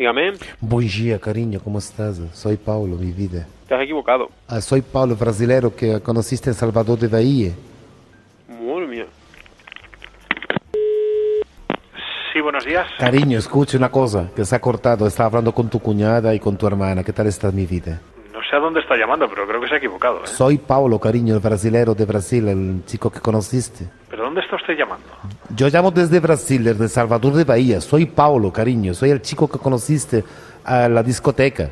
Dígame. Bom dia, carinho, como estás? Soy Paulo, mi vida. Te has equivocado. Ah, soy Paulo, brasileiro, que conociste en Salvador de Bahía. Madre mía. Sí, buenos días. Cariño, escucha una cosa, que se ha cortado. Estaba hablando con tu cuñada y con tu hermana. ¿Qué tal está mi vida? No sé a dónde está llamando, pero creo que se ha equivocado, ¿eh? Soy Paulo, cariño, el brasileiro de Brasil, el chico que conociste. ¿Pero dónde está usted llamando? Yo llamo desde Brasil, desde Salvador de Bahía. Soy Paulo, cariño, soy el chico que conociste a la discoteca.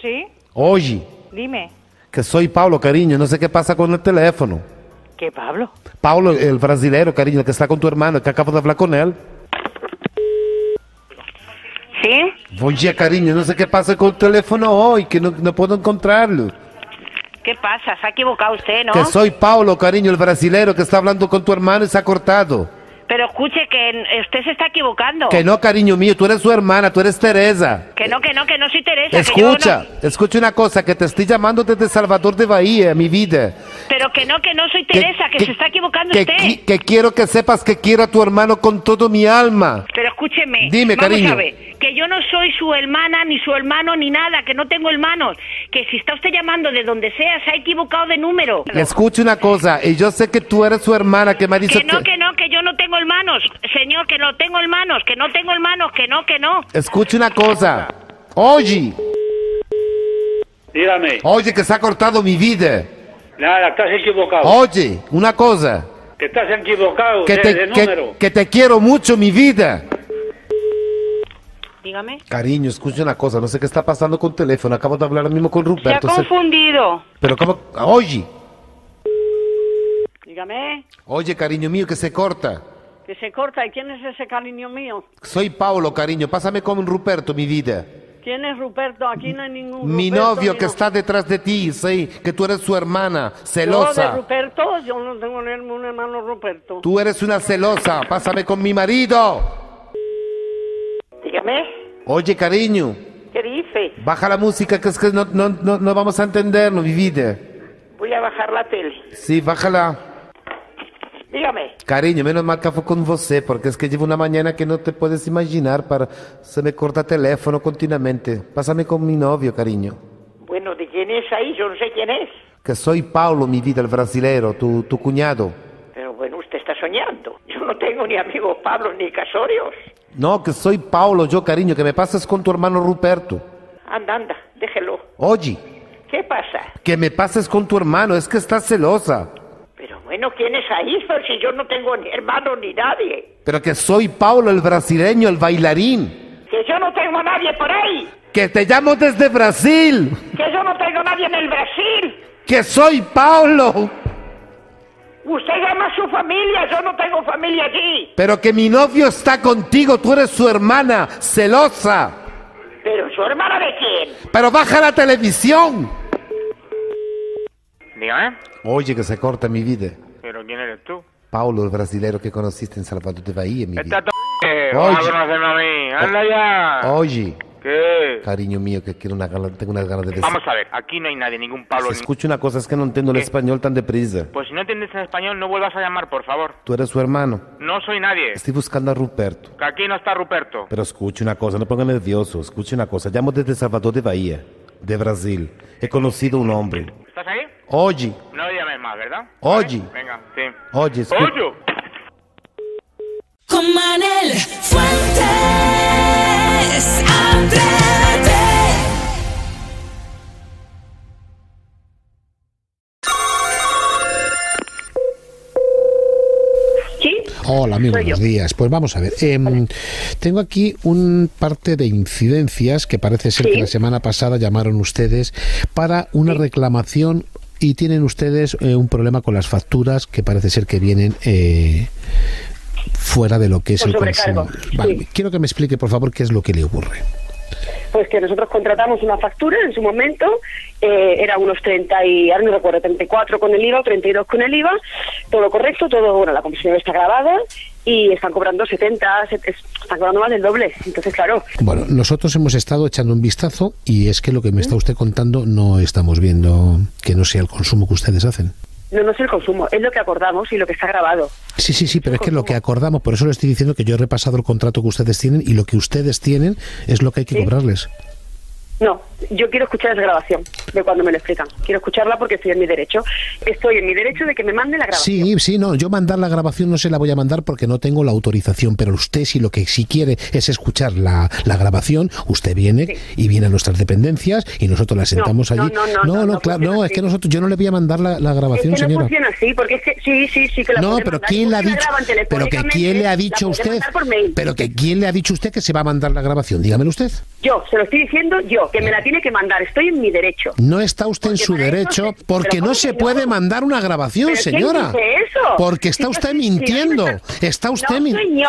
¿Sí? Oye. Dime. Que soy Paulo, cariño, no sé qué pasa con el teléfono. ¿Qué, Pablo? Paulo, el brasileiro, cariño, que está con tu hermano, que acabo de hablar con él. ¿Sí? Buen día, cariño, no sé qué pasa con el teléfono hoy, que no puedo encontrarlo. ¿Qué pasa? Se ha equivocado usted, ¿no? Que soy Paulo, cariño, el brasileiro, que está hablando con tu hermano y se ha cortado. Pero escuche, que usted se está equivocando. Que no, cariño mío, tú eres su hermana, tú eres Teresa. Que no soy Teresa. Escucha, que yo no... escucha una cosa, que te estoy llamando desde Salvador de Bahía, mi vida. Pero que no soy Teresa, que se está equivocando usted. Que quiero que sepas que quiero a tu hermano con todo mi alma. Pero escúcheme. Dime, vamos, cariño. A ver, que yo no soy su hermana, ni su hermano, ni nada, que no tengo hermanos. Que si está usted llamando de donde sea, se ha equivocado de número. Escucha una cosa, y yo sé que tú eres su hermana, que me ha dicho que yo no tengo hermanos, señor, que no tengo hermanos, que no tengo hermanos, que no. Escucha una cosa. Oye. Dígame. Oye, que se ha cortado mi vida. Nada, estás equivocado. Oye, una cosa. Que estás equivocado, que te quiero mucho, mi vida. Dígame. Cariño, escucha una cosa, no sé qué está pasando con el teléfono, acabo de hablar mismo con Ruperto. Se ha confundido. Pero cómo, oye. Dígame. Oye, cariño mío, que se corta. Que se corta, ¿y quién es ese cariño mío? Soy Paulo, cariño, pásame con Ruperto, mi vida. ¿Quién es Ruperto? Aquí no hay ningún Ruperto. Mi novio que está detrás de ti, sí, que tú eres su hermana, celosa. ¿Yo de Ruperto? Yo no tengo un hermano Ruperto. Tú eres una celosa, pásame con mi marido. Dígame. Oye, cariño. ¿Qué dice? Baja la música, que es que no vamos a entenderlo, mi vida. Voy a bajar la tele. Sí, bájala. Dígame. Cariño, menos mal que fue con você, porque es que llevo una mañana que no te puedes imaginar, se me corta teléfono continuamente. Pásame con mi novio, cariño. Bueno, ¿de quién es ahí? Yo no sé quién es. Que soy Paulo, mi vida, el brasileiro, tu cuñado. Pero bueno, usted está soñando. Yo no tengo ni amigos Pablo ni Casorios. No, que soy Paulo yo, cariño, que me pasas con tu hermano Ruperto. Anda, déjelo. Oye. ¿Qué pasa? Que me pases con tu hermano, es que estás celosa. Bueno, ¿quién es ahí? Pero si yo no tengo ni hermano ni nadie. Pero que soy Paulo, el brasileño, el bailarín. Que yo no tengo a nadie por ahí. Que te llamo desde Brasil. Que yo no tengo a nadie en el Brasil. Que soy Paulo. Usted llama a su familia, yo no tengo familia aquí. Pero que mi novio está contigo, tú eres su hermana, celosa. ¿Pero su hermana de quién? Pero baja la televisión. ¿Dígame? Oye, que se corta mi vida. ¿Pero quién eres tú? Paulo, el brasileiro que conociste en Salvador de Bahía, mi vida. Oye. ¿Qué? Cariño mío, que quiero tengo unas ganas de besar. Vamos a ver, aquí no hay nadie, ningún Paulo. Escucha una cosa, es que no entiendo el español tan deprisa. Pues si no entiendes el español, no vuelvas a llamar, por favor. Tú eres su hermano. No soy nadie. Estoy buscando a Ruperto. Que aquí no está Ruperto. Pero escucha una cosa, no ponga nervioso, escucha una cosa. Llamo desde Salvador de Bahía, de Brasil. He conocido un hombre. ¿Estás ahí? Oye. No llames más, ¿verdad? Oye. Venga, sí. Oye. Oye. Con Manel Fuentes, atrévete. Hola, muy buenos días. Pues vamos a ver. Tengo aquí un parte de incidencias que parece ser que la semana pasada llamaron ustedes para una reclamación y tienen ustedes un problema con las facturas que parece ser que vienen fuera de lo que es el consumidor. Vale, quiero que me explique, por favor, qué es lo que le ocurre. Pues que nosotros contratamos una factura en su momento, era unos 30 y, ahora no recuerdo, 34 con el IVA, 32 con el IVA, todo correcto, todo, bueno, la comisión está grabada y están cobrando 70, están cobrando más del doble, entonces claro. Bueno, nosotros hemos estado echando un vistazo y es que lo que me está usted contando no estamos viendo que no sea el consumo que ustedes hacen. No es el consumo, es lo que acordamos y lo que está grabado. Sí, sí, sí, pero es que lo que acordamos, por eso le estoy diciendo que yo he repasado el contrato que ustedes tienen y lo que ustedes tienen es lo que hay que cobrarles. No, yo quiero escuchar esa grabación de cuando me lo explican. Quiero escucharla porque estoy en mi derecho. Estoy en mi derecho de que me manden la grabación. Sí, sí, no, yo mandar la grabación no se la voy a mandar porque no tengo la autorización, pero usted si lo que sí quiere es escuchar la grabación, usted viene y viene a nuestras dependencias y nosotros la sentamos allí. No, es que nosotros, yo no le voy a mandar la grabación, es que no señora. No funciona así, porque es que sí que la no, pero mandar. ¿Quién le ha dicho? Pero que quién le ha dicho usted. Pero que quién le ha dicho usted que se va a mandar la grabación, dígamelo usted. Yo se lo estoy diciendo yo. Que me la tiene que mandar, estoy en mi derecho. No está usted en su derecho porque no se puede mandar una grabación, señora. ¿Quién dice eso? Porque está usted mintiendo. Está usted mintiendo.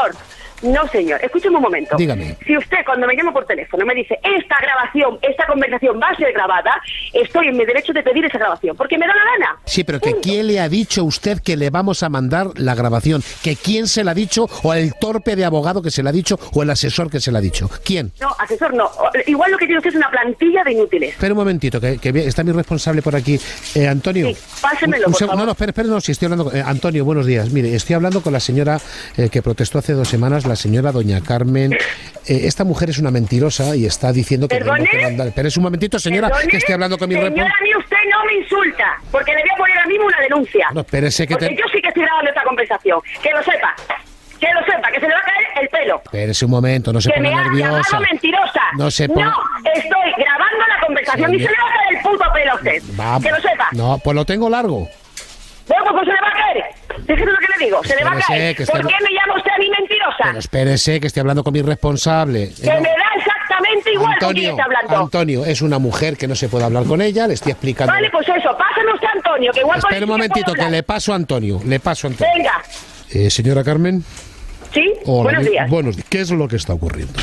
No, señor, escúcheme un momento. Dígame. Si usted, cuando me llama por teléfono, me dice esta grabación, esta conversación va a ser grabada, estoy en mi derecho de pedir esa grabación, porque me da la gana. Sí, pero que ¿quién le ha dicho a usted que le vamos a mandar la grabación? ¿Que quién se la ha dicho? ¿O el torpe de abogado que se la ha dicho? ¿O el asesor que se la ha dicho? ¿Quién? No, asesor no. Igual lo que tiene usted es una plantilla de inútiles. Espera un momentito, que está mi responsable por aquí. Antonio. Sí, pásenmelo, por favor. No, espera, no, si estoy hablando con... Antonio, buenos días. Mire, estoy hablando con la señora que protestó hace 2 semanas, la señora doña Carmen. Esta mujer es una mentirosa y está diciendo que... ¿Perdone? Que mandar... Pero es un momentito, señora, que estoy hablando con mi señora, a mí usted no me insulta, porque le voy a poner a mí una denuncia. No, espérese que... Porque yo sí que estoy grabando esta conversación, que lo sepa. Que lo sepa, que se le va a caer el pelo. Espérese un momento, no se ponga nerviosa. Que me ha llamado mentirosa. No se ponga... No, estoy grabando la conversación y se le va a caer el puto pelo a usted. Vamos. Que lo sepa. No, pues lo tengo largo. Bueno, pues se le va a caer. Fíjese lo que le digo, se le va a caer. ¿Por qué me llama usted a mí mentirosa? Pero espérese, que estoy hablando con mi responsable. Que me da exactamente igual con quién está hablando. Antonio, es una mujer que no se puede hablar con ella, le estoy explicando. Vale, pues eso, pásenos a Antonio, que igual... Espera un momentito, que le paso a Antonio, Venga. Señora Carmen. Sí, hola, buenos días. Buenos días, ¿qué es lo que está ocurriendo?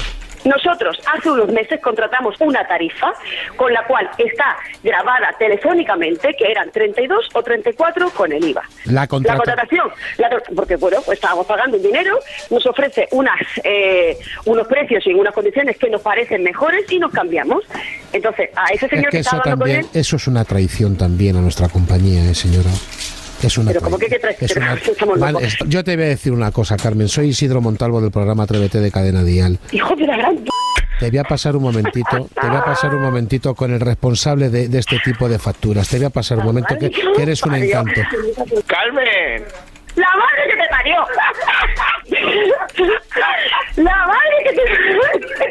Nosotros hace unos meses contratamos una tarifa con la cual está grabada telefónicamente que eran 32 o 34 con el IVA. La contratación, porque bueno, pues estábamos pagando un dinero, nos ofrece unos precios y unas condiciones que nos parecen mejores y nos cambiamos. Entonces, a ese señor que estaba hablando también, con él... Eso es una traición también a nuestra compañía, señora. Es una... Pero como que yo te voy a decir una cosa, Carmen. Soy Isidro Montalvo del programa Atrévete de Cadena Dial. Hijo de la gran... Te voy a pasar un momentito, con el responsable de este tipo de facturas. Te voy a pasar un momento, que eres un encanto. Carmen. La madre que te parió. La madre que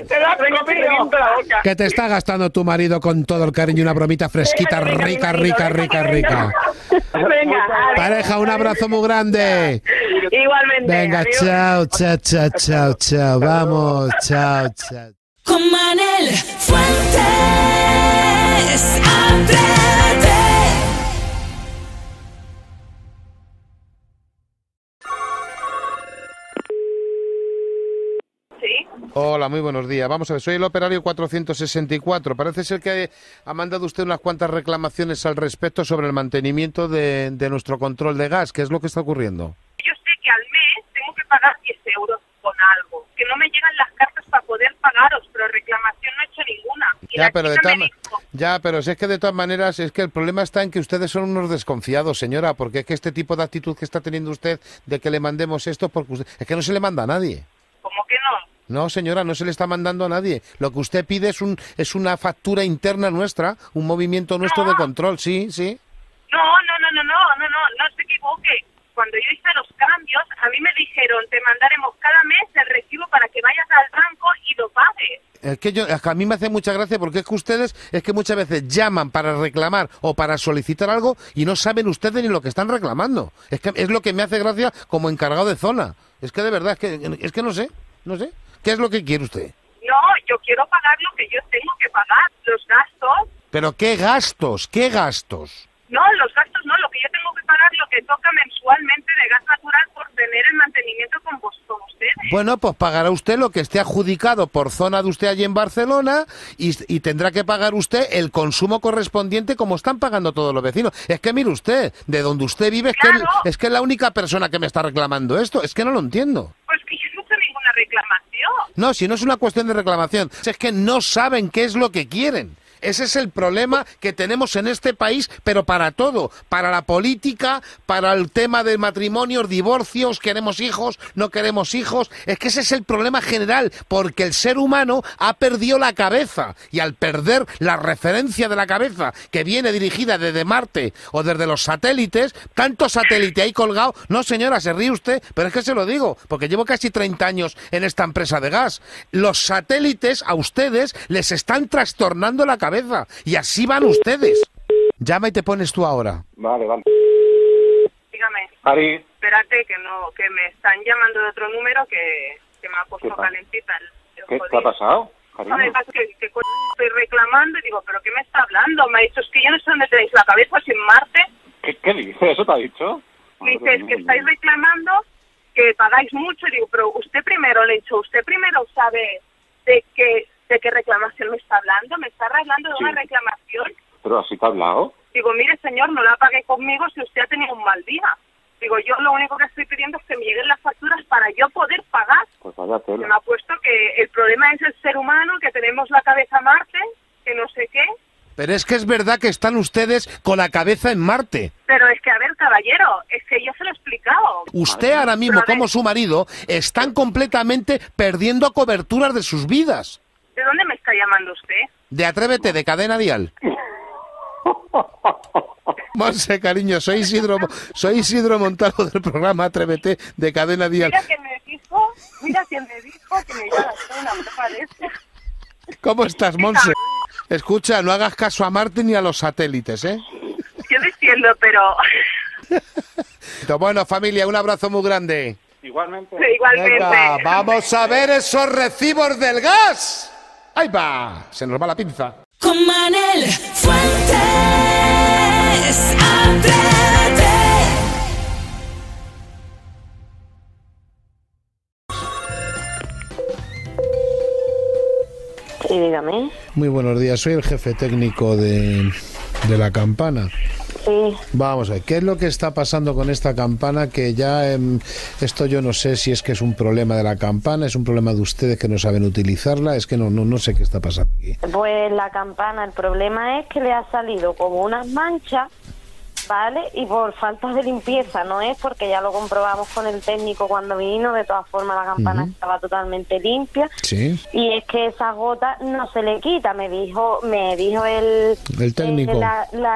te la tengo pidiendo la boca. Que te está gastando tu marido con todo el cariño, una bromita fresquita, rica. Venga, pareja, un abrazo muy grande. Igualmente. Venga, chao. Vamos, chao. Con Manel Fuentes, atrévete. Hola, muy buenos días. Vamos a ver, soy el operario 464. Parece ser que ha mandado usted unas cuantas reclamaciones al respecto sobre el mantenimiento de nuestro control de gas. ¿Qué es lo que está ocurriendo? Yo sé que al mes tengo que pagar 10 euros con algo, que no me llegan las cartas para poder pagaros, pero reclamación no he hecho ninguna. Y ya, pero si es que de todas maneras, es que el problema está en que ustedes son unos desconfiados, señora, porque es que este tipo de actitud que está teniendo usted de que le mandemos esto, porque usted, es que no se le manda a nadie. ¿Cómo que no? No, señora, no se le está mandando a nadie. Lo que usted pide es una factura interna nuestra, un movimiento nuestro de control, sí. No se equivoque. Cuando yo hice los cambios, a mí me dijeron, te mandaremos cada mes el recibo para que vayas al banco y lo pagues. A mí me hace mucha gracia porque es que ustedes, es que muchas veces llaman para reclamar o para solicitar algo y no saben ustedes ni lo que están reclamando. Es que es lo que me hace gracia como encargado de zona. Es que de verdad, es que no sé. ¿Qué es lo que quiere usted? No, yo quiero pagar lo que yo tengo que pagar, los gastos. ¿Pero qué gastos? ¿Qué gastos? No, los gastos no, lo que yo tengo que pagar, lo que toca mensualmente de gas natural por tener el mantenimiento con ustedes. Bueno, pues pagará usted lo que esté adjudicado por zona de usted allí en Barcelona y tendrá que pagar usted el consumo correspondiente como están pagando todos los vecinos. Es que mire usted, de donde usted vive es que es la única persona que me está reclamando esto, es que no lo entiendo. Pues que yo no tengo ninguna reclamación. No, si no es una cuestión de reclamación, es que no saben qué es lo que quieren. Ese es el problema que tenemos en este país, pero para todo, para la política, para el tema de matrimonios, divorcios, queremos hijos, no queremos hijos. Es que ese es el problema general, porque el ser humano ha perdido la cabeza, y al perder la referencia de la cabeza que viene dirigida desde Marte o desde los satélites, tanto satélite ahí colgado, no señora, se ríe usted, pero es que se lo digo, porque llevo casi 30 años en esta empresa de gas. Los satélites a ustedes les están trastornando la cabeza, y así van ustedes. Llama y te pones tú ahora. Vale, vale. Dígame. Ari. Espérate, que me están llamando de otro número que me ha puesto calentita. ¿Qué ha pasado? No, me pasa que estoy reclamando y digo, ¿pero qué me está hablando? Me ha dicho, es que yo no sé dónde tenéis la cabeza, si en Marte. ¿Qué dices? ¿Eso te ha dicho? Me dice, es que estáis reclamando, que pagáis mucho. Y digo, pero usted primero, le he dicho, usted primero sabe de qué reclamación me está hablando. Me está hablando de una reclamación. ¿Pero así te ha hablado? Digo, mire señor, no la pague conmigo si usted ha tenido un mal día. Digo, yo lo único que estoy pidiendo es que me lleguen las facturas para yo poder pagar. Pues vaya tela. Me ha puesto que el problema es el ser humano, que tenemos la cabeza a Marte, que no sé qué. Pero es que es verdad que están ustedes con la cabeza en Marte. Pero es que, a ver, caballero, es que yo se lo he explicado. Usted ahora mismo, como su marido, están completamente perdiendo coberturas de sus vidas. ¿De dónde me está llamando usted? De Atrévete, de Cadena Dial. Monse, cariño, soy Isidro Montalvo del programa Atrévete de Cadena Dial. Mira que me dijo que me iba a hacer una prueba de este. ¿Cómo estás, Monse? Escucha, no hagas caso a Marte ni a los satélites, ¿eh? Yo diciendo, pero... Bueno, familia, un abrazo muy grande. Igualmente. Igualmente. Venga, vamos a ver esos recibos del gas. ¡Ahí va! Se nos va la pinza. Con Manel Fuentes, Atrévete. Sí, dígame. Muy buenos días, soy el jefe técnico de la campana. Sí. Vamos a ver, ¿qué es lo que está pasando con esta campana? Que ya, esto yo no sé si es que es un problema de la campana, es un problema de ustedes que no saben utilizarla, es que no sé qué está pasando aquí. Pues la campana, el problema es que le ha salido como unas manchas, ¿vale? Y por falta de limpieza, no es porque ya lo comprobamos con el técnico cuando vino, de todas formas la campana estaba totalmente limpia. Sí. Y es que esa gota no se le quita, me dijo el técnico.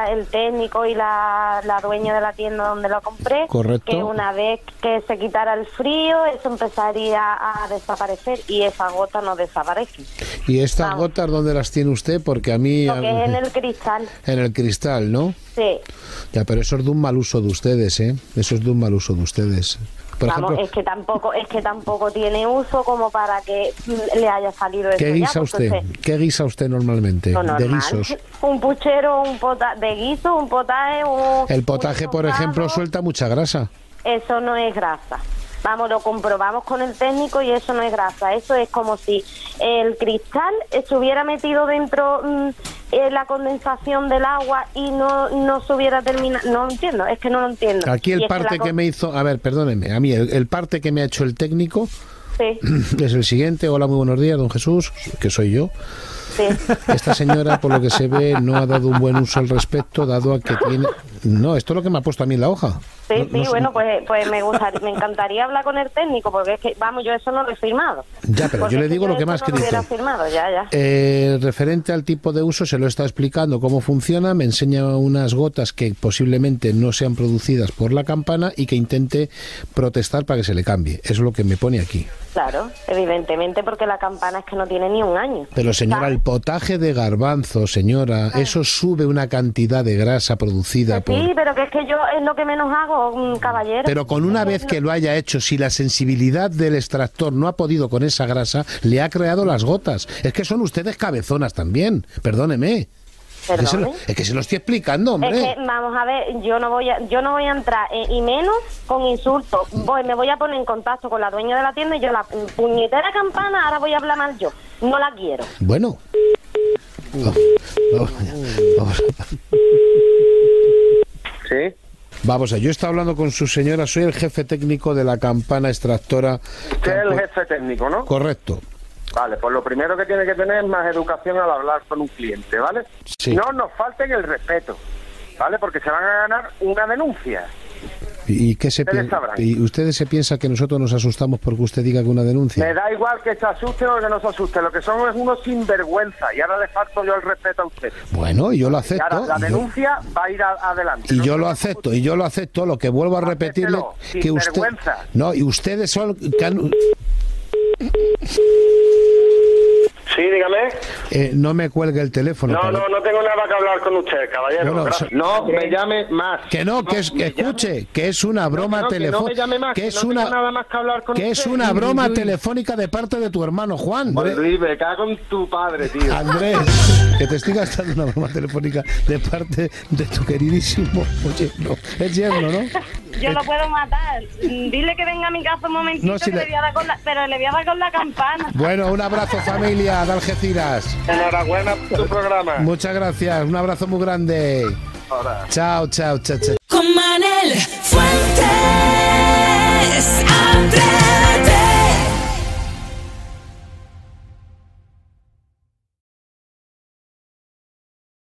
El técnico y la dueña de la tienda donde lo compré. Correcto. Que una vez que se quitara el frío, eso empezaría a desaparecer, y esa gota no desaparece. ¿Y estas gotas dónde las tiene usted? Porque a mí... Lo que es en el cristal. En el cristal, ¿no? Sí. Ya, pero eso es de un mal uso de ustedes, ¿eh? Eso es de un mal uso de ustedes. Por Vamos, ejemplo, es que tampoco tiene uso como para que le haya salido eso. ¿Qué guisa usted? ¿Qué guisa usted normalmente? No, normal. ¿De guisos? Un puchero, de guiso, un potaje, un... El potaje, por ejemplo, suelta mucha grasa. Eso no es grasa. Vamos, lo comprobamos con el técnico y eso no es grasa. Eso es como si el cristal estuviera metido dentro... la condensación del agua y no se hubiera terminado. No lo entiendo, es que no lo entiendo. Aquí el parte que me hizo, a ver, perdónenme, a mí el parte que me ha hecho el técnico es el siguiente. Hola, muy buenos días, don Jesús, que soy yo. Sí. Esta señora, por lo que se ve, no ha dado un buen uso al respecto, dado a que tiene... No, esto es lo que me ha puesto a mí en la hoja. Sí, bueno, pues me encantaría hablar con el técnico, porque es que, vamos, yo eso no lo he firmado. Ya, pero porque yo le digo lo que más escrito. No lo firmado, ya. Referente al tipo de uso, se lo está explicando cómo funciona, me enseña unas gotas que posiblemente no sean producidas por la campana y que intente protestar para que se le cambie. Es lo que me pone aquí. Claro, evidentemente, porque la campana es que no tiene ni un año. Pero señora, el potaje de garbanzo, señora, eso sube una cantidad de grasa producida por... Sí, pero que es que yo es lo que menos hago, caballero. Pero con una vez que lo haya hecho, si la sensibilidad del extractor no ha podido con esa grasa, le ha creado las gotas. Es que son ustedes cabezonas también, perdóneme. Es que se lo estoy explicando, hombre. Es que, vamos a ver, yo no voy a entrar, y menos con insultos. Me voy a poner en contacto con la dueña de la tienda y yo, la puñetera campana, ahora voy a hablar mal yo. No la quiero. Bueno. Vamos. ¿Sí? Vamos, yo estaba hablando con su señora, soy el jefe técnico de la campana extractora. Usted es el jefe técnico, ¿no? Correcto. Vale, pues lo primero que tiene que tener es más educación al hablar con un cliente, ¿vale? Sí. No nos falten el respeto, ¿vale? Porque se van a ganar una denuncia. ¿Y qué se ustedes se piensan que nosotros nos asustamos porque usted diga que una denuncia? Me da igual que se asuste o que no se asuste, lo que son es unos sinvergüenza y ahora le falto yo el respeto a ustedes. Bueno, y yo lo acepto. Y ahora la denuncia va a ir adelante. Y no, yo lo acepto, y yo lo acepto, lo que vuelvo a repetirle que usted no, y ustedes son Sí, dígame. No me cuelgue el teléfono. No, caballero. No tengo nada que hablar con usted, caballero. No me llame más. Que no, que, es, que escuche, llame. Que es una broma telefónica. Que es una broma telefónica de parte de tu hermano Juan. Luis, me cago en tu padre, tío. Andrés, que te estoy gastando una broma telefónica de parte de tu queridísimo yerno. Es yerno, ¿no? Yo lo puedo matar. Dile que venga a mi casa un momentito, no, si que le voy a dar con la... pero le voy a dar con la campana. Bueno, un abrazo, familia de Algeciras. Enhorabuena por tu programa. Muchas gracias, un abrazo muy grande. Hola. Chao, chao, chao, chao. Con Manel Fuentes.